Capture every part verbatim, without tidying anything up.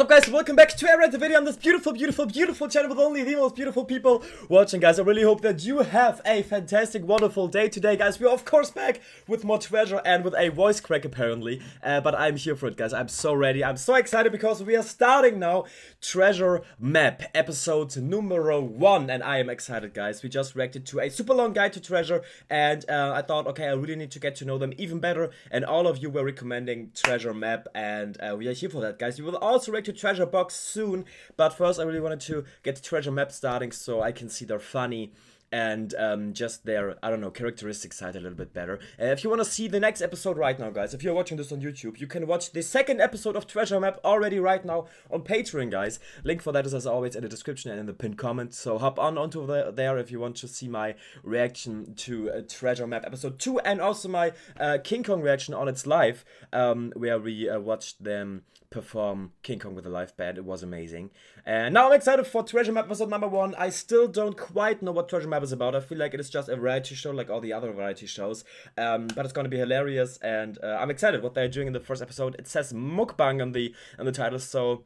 What's up, guys? Welcome back to another video on this beautiful, beautiful, beautiful channel with only the most beautiful people watching, guys. I really hope that you have a fantastic, wonderful day today, guys. We are, of course, back with more treasure and with a voice crack, apparently. Uh, but I'm here for it, guys. I'm so ready. I'm so excited because we are starting now Treasure Map, episode numero one. And I am excited, guys. We just reacted to a super long guide to treasure. And uh, I thought, okay, I really need to get to know them even better. And all of you were recommending Treasure Map. And uh, we are here for that, guys. You will also react to Treasure Box soon, but first I really wanted to get the Treasure Map starting so I can see their funny and um, just their, I don't know, characteristics side a little bit better. Uh, if you want to see the next episode right now, guys, if you're watching this on YouTube, you can watch the second episode of Treasure Map already right now on Patreon, guys. Link for that is, as always, in the description and in the pinned comment, so hop on onto the, there if you want to see my reaction to uh, Treasure Map episode two and also my uh, King Kong reaction on its live, um, where we uh, watched them perform King Kong with a live band. It was amazing. And now I'm excited for Treasure Map episode number one. I still don't quite know what Treasure Map is about. I feel like it is just a variety show like all the other variety shows, um, but it's gonna be hilarious, and uh, I'm excited what they're doing in the first episode. It says Mukbang on the on the title, so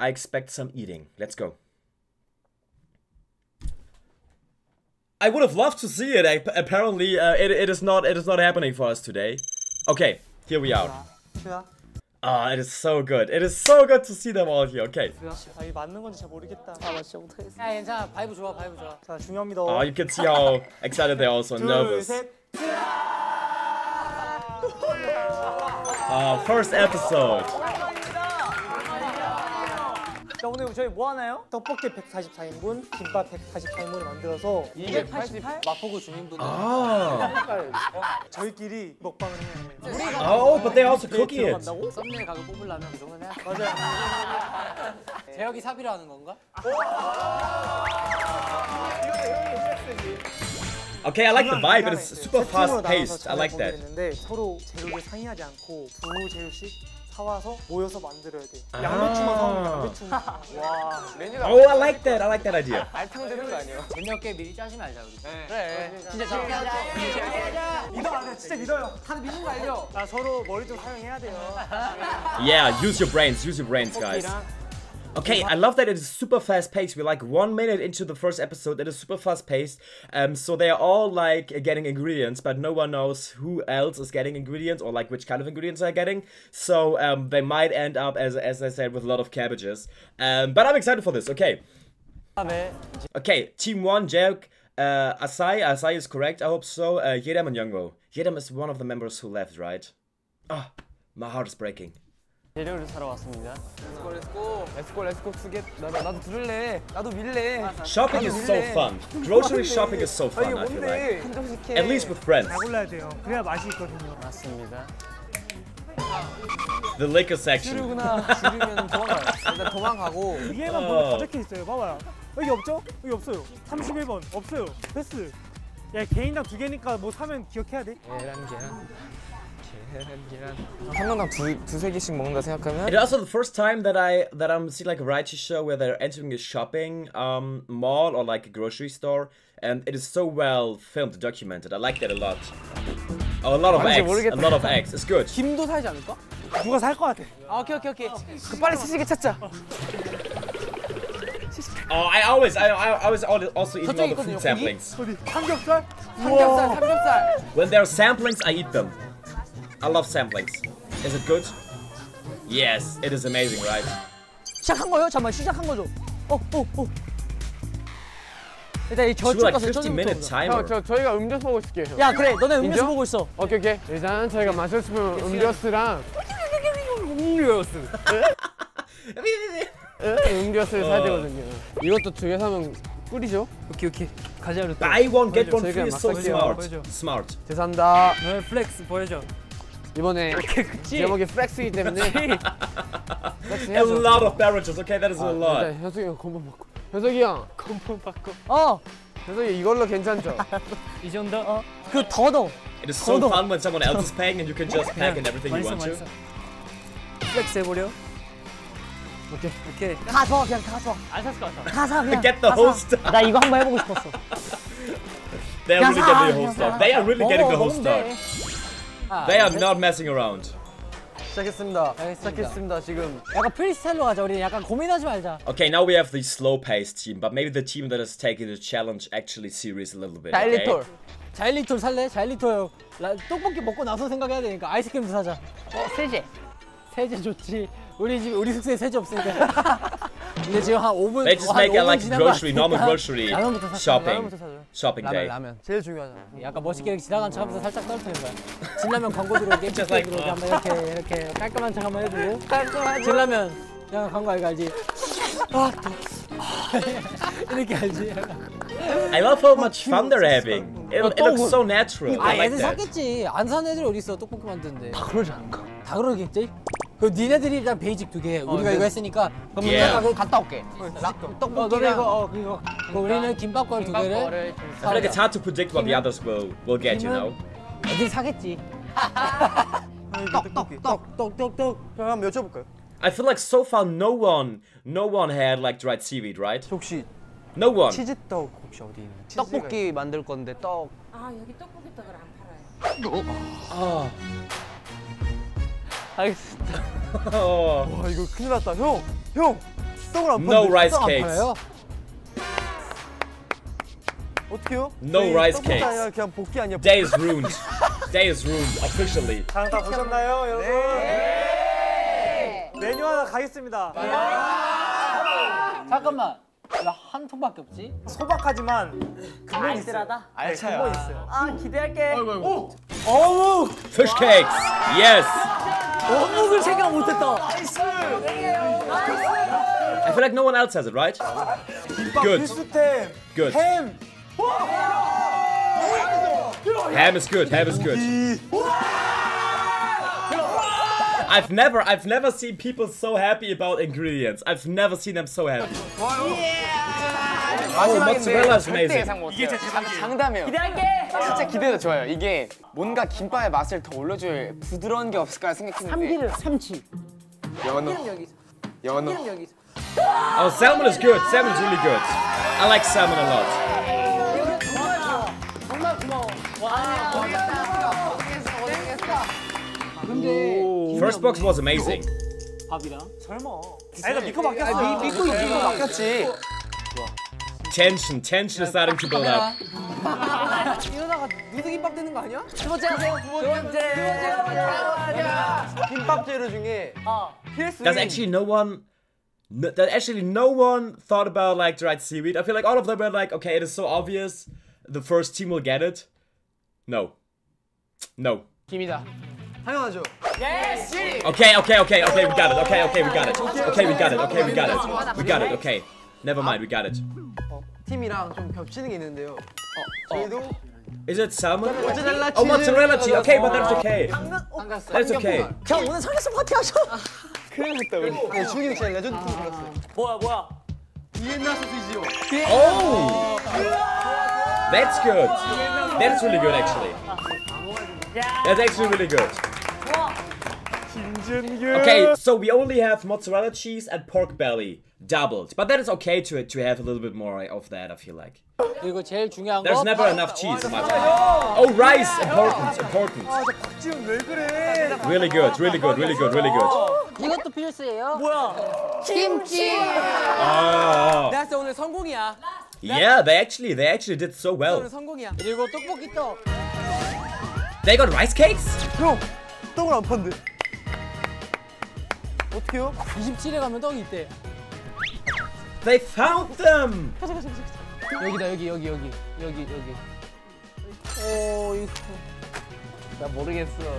I expect some eating. Let's go. I would have loved to see it. I, apparently, uh, it, it is not it is not happening for us today. Okay, here we are. Yeah. Ah, oh, it is so good. It is so good to see them all here. Okay. 아, 이게 맞는 건지 잘 모르겠다. 아, 맞지 못해. 야, 괜찮아. 바이브 좋아, 바이브 좋아. 자, 중요합니다. Oh, you can see how excited they are, also nervous. Ah, first episode. 자, 오늘 저희 뭐 하나요? 떡볶이 백사십사 인분, 김밥 백사십사 인분을 만들어서 이백팔십팔 마포구 주민분들 저희끼리 먹방을 해요. Oh, but they also cook it. 썸네일 가격 뽑으려면 그 정도는 해야 돼. 맞아요. 재혁이 사비로 하는 건가? Okay, I like the vibe. It is super fast paced. I like that. 서로 재료를 상의하지 않고 두 재료씩 사와서 모여서 만들어야 돼. 양배추만 사오면 양배추. 와, 메뉴가. Oh, I like that. I like that idea. 알탕 되는 거 아니에요? 저녁에 미리 짜시면 알자 우리. 네. 그래. 진짜 짜자. 믿어 안 돼. 진짜 믿어요. 다들 믿는 거 알죠? 나 서로 머리 좀 사용해야 돼요. Yeah, use your brains. Use your brains, guys. Okay, I love that it is super fast paced. We're like one minute into the first episode. It is super fast paced. Um, so they are all like getting ingredients, but no one knows who else is getting ingredients or like which kind of ingredients they're getting. So um, they might end up, as as I said, with a lot of cabbages. Um, but I'm excited for this. Okay. Okay, team one, Jack, uh, Asai. Asai is correct. I hope so. Uh, Yedem and Youngwo. Yedem is one of the members who left, right? Ah, oh, my heart is breaking. 재료를 사러 왔습니다. 렛츠고 렛츠고 렛츠고 렛츠고 쓰게 나도 나도 들을래. 나도 밀래. Shopping is so fun. Grocery shopping is so fun. I feel like. At least with friends. 다 골라야 돼요. 그래야 맛이 있거든요. 맞습니다. The liquor section. 지르구나. 지르면 도망가요. 일단 도망가고 위에만 보면 다 적혀 있어요. 봐봐요. 여기 없죠? 여기 없어요. 삼십일 번 없어요. 패스. 야, 개인당 두 개니까 뭐 사면 기억해야 돼. 계란 계란. It's also the first time that I that I'm seeing like a variety show where they're entering a shopping um, mall or like a grocery store, and it is so well filmed, documented. I like that a lot. Oh, a lot of eggs, a lot of eggs. It's good. 김도 사지 않을까? 누가 살 것 같아? 오케이 오케이 오케이. 빨리 시식에 찾자. Oh, I always, I, I always also eat all the food samplings. 삼겹살? 삼겹살, 삼겹살. When there are samplings, I eat them. I love samplings. Is it good? Yes, it is amazing, right? 시작한 거요? 잠깐만 시작한 거죠? 어, 어, 어. 일단 이 저쪽 가서 저기부터. 저, 저 저희가 음료수 보고 있을게요. 야, 그래. 너네 음료수 보고 있어. 오케이, 오케이. 일단 저희가 마실 수 있는 음료수랑 음료수. 음료수를 사야 되거든요. 이것도 두 개 사면 꿀이죠? 오케이, 오케이. 가자, 루트. I won't get one free. So smart. Smart. 죄송합니다. 네, 플렉스 보여줘. 이번에 제목이 플렉스이기 때문에 A lot of beverages. Okay, that is a lot. 아, 현석이 형 건반 바꿔. 현석이 형 건반 바꿔. 어! 현석이 이걸로 괜찮죠? 이 정도? 어. 그 더 넣어. It is so fun when someone else is paying and you can just pack and everything you want to. 플렉스 해보려. 오케이. 오케이. 다 줘. 그냥 다 줘. 안 샀을 것 같아. 다 사 그냥. Get the whole stuff. 나 이거 한번 해보고 싶었어. They are really getting the whole stuff. They are really getting the whole stuff. They are not messing around. 시작했습니다. 시작했습니다. 지금 약간 프리스타일로 가자. 우리 약간 고민하지 말자. Okay, now we have the slow-paced team, but maybe the team that is taking the challenge actually serious a little bit. 자일리톨. 자일리톨 살래? 자일리톨. 떡볶이 먹고 나서 생각해야 되니까 아이스크림도 사자. 어, 세제. 세제 좋지. 우리 집 우리 숙소에 세제 없으니까. 근데 지금 한 오 분. Let's just make it like grocery, normal grocery shopping. Shopping day. 라면, 라면. 제일 중요하잖아. 약간 멋있게 지나간 척하면서 살짝 떨어뜨리는 거야. 진라면 광고 들어오게. like 들어오게 한번 이렇게 이렇게 깔끔한 척 한번 해주고. 깔끔한. 진라면 그냥 광고 알고 알지. 아, 이렇게 알지. I love how much fun they're having. It, it looks so natural. 아, 애들 샀겠지. 안 산 애들 어디 있어? 떡볶이 만드는데. 다 그러지 않을까? 다 그러겠지. 그 니네들이 일단 베이직 두 개. 어, 우리가 네. 이거 했으니까 그럼 내가 그 갔다 올게. 떡볶이랑 어, 어, 이거. 그럼 우리는 김밥과를 두 개를. I think it's hard to predict what the others will will get, you know. 애들이 사겠지. 떡떡떡떡떡떡떡. 그럼 한번 여쭤볼까요? I feel like so far no one, no one had like dried seaweed, right? 혹시 no one. 치즈떡 혹시 어디 있는? 떡볶이 만들 건데 떡. 아 여기 떡볶이 떡을 안 팔아요. 아. 알겠습니다. 와 이거 큰일 났다. 형! 형! 떡을 안 팔아요? No rice cakes. 어떻게요? No rice cakes. 그냥 복귀 아니야? Day is ruined. Day is ruined officially. 장 다 보셨나요, 여러분? 네. 메뉴 하나 가겠습니다. 잠깐만. 나 한 통밖에 없지? 소박하지만 근본 있어요. 알차요. 근본 있어요. 아 기대할게. 오! 어우! Fish cakes. Yes. 어묵을 생각 못했다. 나이스! I feel like no one else has it, right? Good. Good. Ham. Ham is good. Ham is good. I've never, I've never seen people so happy about ingredients. I've never seen them so happy. Oh, mozzarella is amazing. 이게 제 장담해요. 기대할게. 진짜 기대도 좋아요. 이게 뭔가 김밥의 맛을 더 올려줄 부드러운 게 없을까 생각했는데. 참기름, 참치. 영원노. 영원노. Oh, salmon is good. Salmon is really good. I like salmon a lot. 정말 고마워. 와, 고맙다. 고생했어, 고생했어. 근데 first box was amazing. 밥이랑 설마. 아니 믿고 맡겼어. 믿고 믿고 맡겼지. Tension, tension is starting to build up. 이러다가 누드 김밥 되는 거 아니야? 두 번째 하세요. 두 번째. 두 번째. 김밥 재료 중에 필수. That's actually no one. That actually no one thought about like dried seaweed. I feel like all of them were like, okay, it is so obvious. The first team will get it. No. No. 김이다. 당연하죠. Yes. Okay, okay, okay, okay. We got it. Okay, okay, we got it. Okay, we got it. Okay, we got it. We got it. Okay. Never mind. We got it. 팀이랑 좀 겹치는 게 있는데요. 저희도 Is it salmon? 모짜렐라 치즈. Oh, mozzarella cheese. Okay, but that's okay. That's okay. 자, 오늘 설레서 파티하셔. 큰일났다 우리. 준이 진짜 레전드 팀 불렀어요. 뭐야, 뭐야? 비엔나 소시지요. Oh. That's good. That's really good actually. That's actually really good. Okay, so we only have mozzarella cheese and pork belly doubled, but that is okay to to have a little bit more of that. I feel like. 그리고 제일 중요한 거. There's never enough cheese in my life. Oh, rice, important, important. Really good, really good, really good, really good. 이것도 필수예요. 뭐야? 김치. 아. 나서 오늘 성공이야. Yeah, they actually they actually did so well. 오늘 성공이야. 그리고 떡볶이 떡. They got rice cakes? 형, 떡을 안 판대. 어떻게요? 이십칠에 가면 떡이 있대. They found them. 가자, 가자, 가자. 여기다, 여기, 여기, 여기, 여기, 여기. 오, 이거. 나 모르겠어. Uh,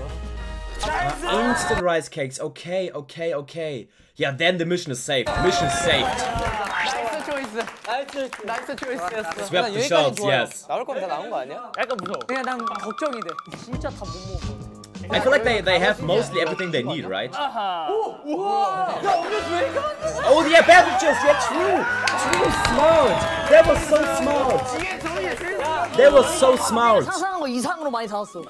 instant rice cakes. Okay, okay, okay. Yeah, then the mission is saved. Mission saved. Nice choice. Nice choice였어. Swept the shelves. Yes. 나올 거면 다 나온 거 아니야? 약간 무서워. 그냥 난 걱정이 돼. 진짜 다 못 먹어. I feel like they they have mostly everything they need, right? Oh yeah, beverages, yeah, true, true, smart. They were so smart. They were so smart. 상상한 거 이상으로 많이 사왔어.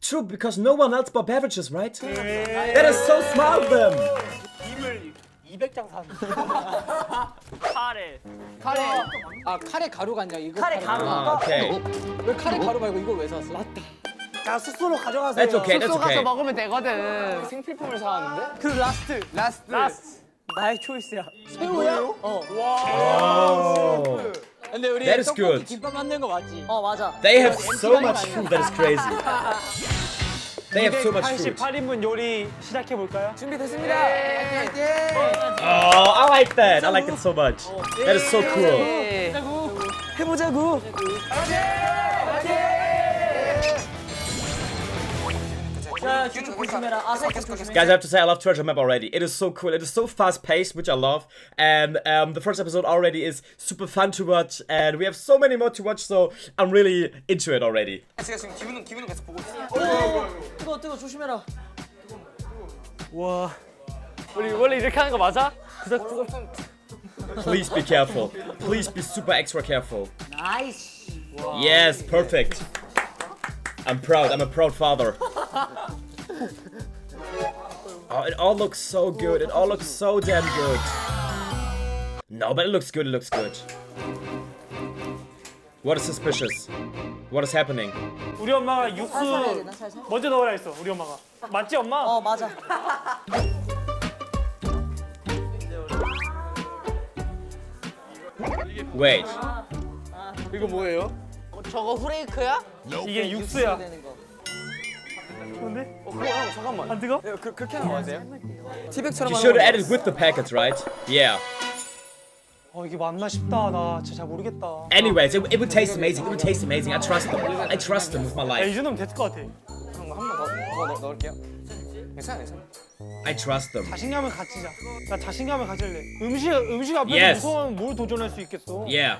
True, because no one else bought beverages, right? That is so smart of them. 이백 장 사. 카레. 카레. 아 카레 가루가 아니라 이거. 카레 가루. 오케이. 왜 카레 가루 말고 이걸 왜 샀어? 맞다. 다 숙소로 가져가세요. That's okay, that's okay. 숙소 가서 먹으면 되거든. 생필품을 사왔는데? 그 라스트. 라스트. 라스트. 나의 초이스야. 새우야? 어. 와. 근데 우리 떡볶이 김밥 만든 거 맞지? 어, 맞아. They have so much food that is crazy. They have so much food. 팔십팔 인분 요리 시작해 볼까요? 준비됐습니다. 파이팅! Oh, I like that. I like it so much. That is so cool. 해보자고. Guys, I have to say I love Treasure Map already. It is so cool. It is so fast-paced, which I love. And um, the first episode already is super fun to watch. And we have so many more to watch, so I'm really into it already. 뜨거, 뜨거, 조심해라. 와, 우리 원래 이렇게 하는 거 맞아? Please be careful. Please be super extra careful. Nice. Yes, perfect. I'm proud. I'm a proud father. Oh, it all looks so good. It all looks so damn good. No, but it looks good. It looks good. What is suspicious? What is happening? 우리 엄마가 육수 먼저 넣으라 했어. 우리 엄마가. 맞지, 엄마? 어, 맞아. Wait. 이거 뭐예요? 저거 후레이크야? 이게 육수야. 뭔데? 어, 그럼 잠깐만. 안 뜨거? 네, 그, 그렇게 하면 안 돼요? 티백처럼. You should add it with the packets, right? Yeah. 어, 이게 맞나 싶다. 나 진짜 잘 모르겠다. Anyways, it, it would taste amazing. It would taste amazing. I trust them. I trust them with my life. 야, 이 정도면 됐을 것 같아. 그럼 한 번 더, 더 넣을게요. 괜찮아, 괜찮아. I trust them. 자신감을 가지자. 나 자신감을 가질래. 음식 음식 앞에서 yes. 무서우면 뭘 도전할 수 있겠어? Yeah.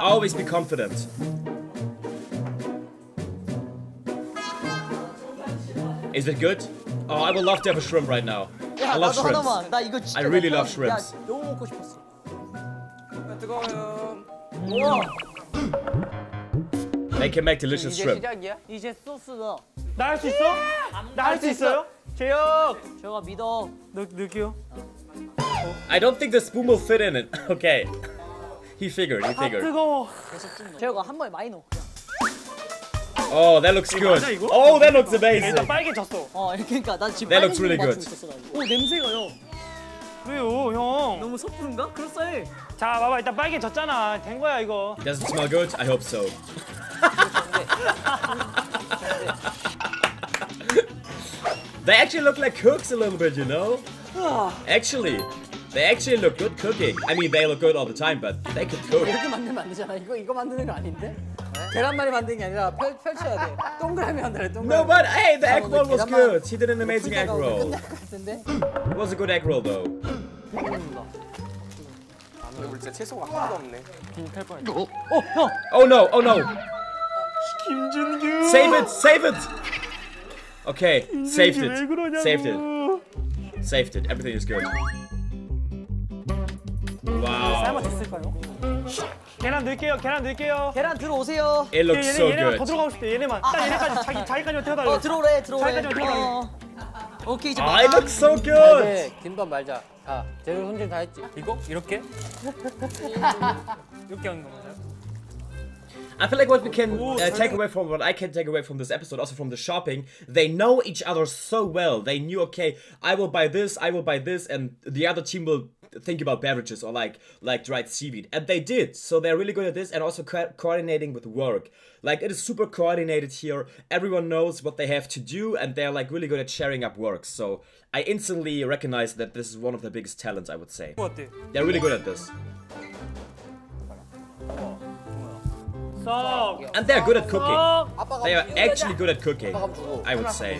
Always be confident. Is it good? Oh, I would love to have a shrimp right now. I love shrimps. I really love shrimps. 너무 먹고 싶었어. 뜨거워요. They can make delicious shrimp. 이제 시작이야? 이제 소스 넣어. 나 할 수 있어? 나 할 수 있어요? 재혁! 재혁아 믿어. 넣, 넣을게요. I don't think the spoon will fit in it. Okay. He figured, he figured. 아, 뜨거워. 재혁아 한 번에 많이 넣어. Oh, that looks good. Oh, that looks amazing. 일단 빨개졌어. 어, 그러니까 난 지금 빨간 색으로 맞추고 있었어. 오, 냄새가요. 왜요, 형? 너무 섣부른가? 그럴싸해. 자, 봐봐. 일단 빨개졌잖아. 된 거야, 이거. Does it smell good? I hope so. They actually look like cooks a little bit, you know? Actually, they actually look good cooking. I mean, they look good all the time, but they could cook. 이렇게 만들면 안 되잖아. 이거 이거 만드는 거 아닌데? 계란말이 만드는 게 아니라 펼, 펼쳐야 돼. 동그라미 만들래, 동그라미. No, but hey, the egg roll was good. He did an amazing egg roll. It was a good egg roll, though. 오늘 진짜 채소가 하나도 없네. 빈탈 뻔. 어, 형. Oh no, oh no. 김준규. Save it, save it. Okay, saved it. Saved it. Saved it. Everything is good. Wow. 계란 넣을게요. 계란 넣을게요. 계란 들어오세요. It looks so good. 얘네만 더 들어가고 싶대. 얘네만. 딱 얘네까지 자기 자기까지 태워달래. 어, 들어오래. 들어오래. 자기까지 태워달래. 오케이, 이제. I look so good. 김밥 말자. 아, 재료 손질 다 했지. 이거 이렇게? 이렇게 하는 거 맞아요? I feel like what we can uh, take away from what I can take away from this episode, also from the shopping, they know each other so well. They knew, okay, I will buy this, I will buy this, and the other team will think about beverages or like like dried seaweed, and they did. So they're really good at this, and also co coordinating with work. Like it is super coordinated here. Everyone knows what they have to do, and they're like really good at sharing up work. So I instantly recognize that this is one of the biggest talents, I would say. They're really good at this. And they're good at cooking. They are actually good at cooking, I would say.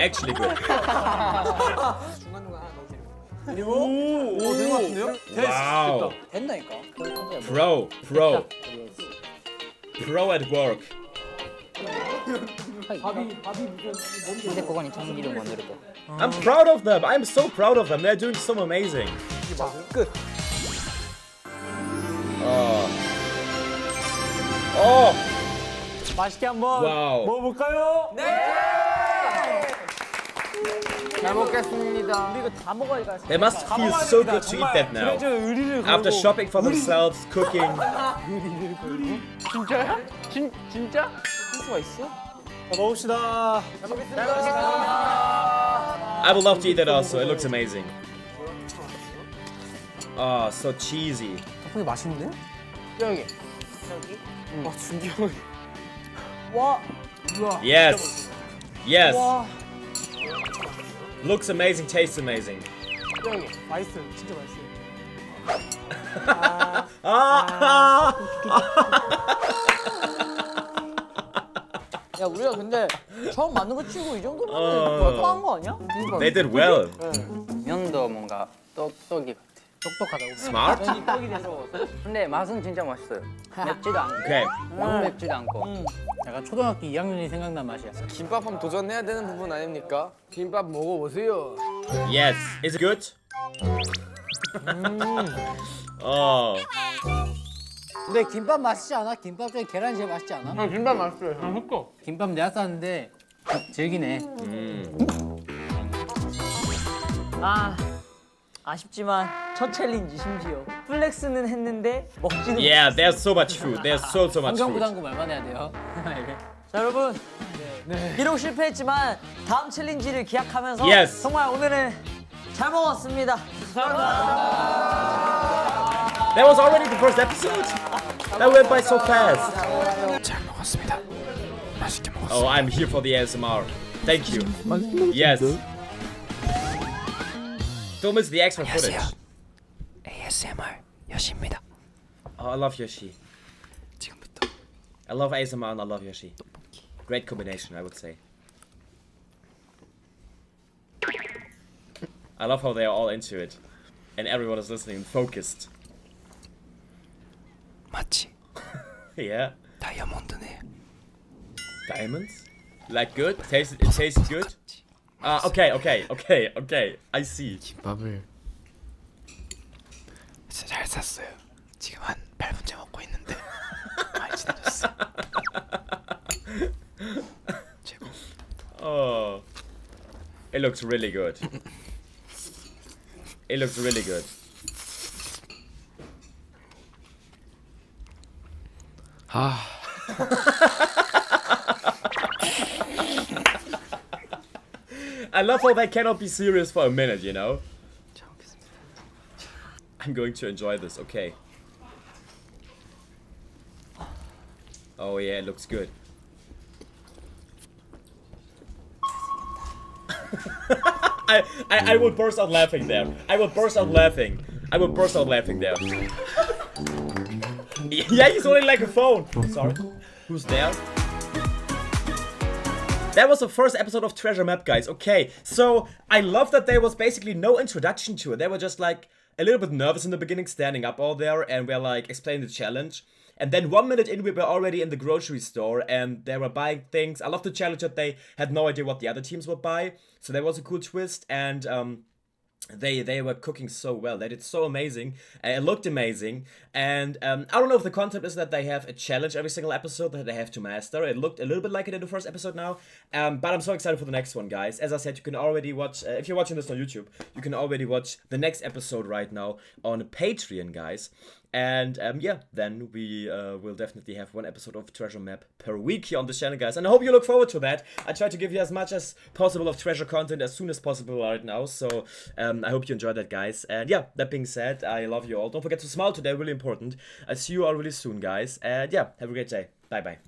Actually good. Wow. Pro, pro. Pro at work. I'm proud of them. I'm so proud of them. They're doing so amazing. Good. 어. 맛있게 한번 먹어볼까요? 네! 잘 먹겠습니다. 우리 이거 다 먹어야 돼. They must feel so good to eat that now. After shopping for themselves, cooking. 진짜야? 진 진짜? 할 수가 있어? 자, 먹읍시다. 잘 먹겠습니다. I would love to eat that also. It looks amazing. Ah, so cheesy. 떡볶이 맛있는데? 여기. 여기. 와 준기 형이. 와. Yes. Yes. Looks amazing, tastes amazing. 형이 맛있어, 진짜 맛있어. 아. 아. 야 우리가 근데 처음 만든 거 치고 이 정도면 통한 거 아니야? They did well. 면도 뭔가 떡떡이. 똑똑하다고. Smart. 근데 맛은 진짜 맛있어요. 맵지도 않고. Okay. 너무 맵지도 않고. 음. 약간 초등학교 이 학년이 생각난 맛이야. 김밥 한번 도전해야 되는 부분 아닙니까? 김밥 먹어보세요. Yes. Is it good? 음. 어. 근데 김밥 맛있지 않아? 김밥 중에 계란이 제일 맛있지 않아? 아, 김밥 맛있어요. 아, 흑고. 김밥 내가 쌌는데 즐기네. 음. 아. 아쉽지만 첫 챌린지 심지어 플렉스는 했는데 먹지는 못했어요. Yeah, there's so much food. There's so so much food. 환경부담금 얼마나 해야 돼요? 자 여러분, 네. 비록 실패했지만 다음 챌린지를 기약하면서 yes. 정말 오늘은 잘 먹었습니다. That was already the first episode. That went by so fast. 잘 먹었습니다. 맛있게 먹었습니다. Oh, I'm here for the A S M R. Thank you. Yes. Don't miss the extra footage. 에이에스엠알 요시입니다. Oh, I love Yoshi. 지금부터. I love A S M R and I love Yoshi. Great combination, I would say. I love how they are all into it, and everyone is listening and focused. 마치. Yeah. 다이아몬드네. Diamonds? Like good? Tastes. It tastes good. 아, 오케이, 오케이, 오케이, 오케이. I see. 김밥을 진짜 잘 샀어요. 지금 한 팔 분째 먹고 있는데 많이 지나졌어. 최고. Oh, it looks really good. It looks really good. 아. I love how they cannot be serious for a minute, you know? I'm going to enjoy this, okay. Oh yeah, it looks good. I, I I will burst out laughing there. I will burst out laughing. I will burst out laughing there. Yeah, he's holding like a phone. Sorry. Who's there? That was the first episode of Treasure Map, guys. Okay, so I love that there was basically no introduction to it. They were just like a little bit nervous in the beginning, standing up all there, and we're like explaining the challenge. And then one minute in, we were already in the grocery store, and they were buying things. I love the challenge that they had no idea what the other teams would buy. So that was a cool twist, and um, they they were cooking so well. They did so amazing. Uh, it looked amazing, and um, I don't know if the concept is that they have a challenge every single episode that they have to master. It looked a little bit like it in the first episode now, um, but I'm so excited for the next one, guys. As I said, you can already watch, uh, if you're watching this on YouTube, you can already watch the next episode right now on Patreon, guys. And um, yeah, then we uh, will definitely have one episode of Treasure Map per week here on this channel, guys. And I hope you look forward to that. I try to give you as much as possible of treasure content as soon as possible right now. So um, I hope you enjoy that, guys. And yeah, that being said, I love you all. Don't forget to smile today, really important. I see you all really soon, guys. And yeah, have a great day. Bye-bye.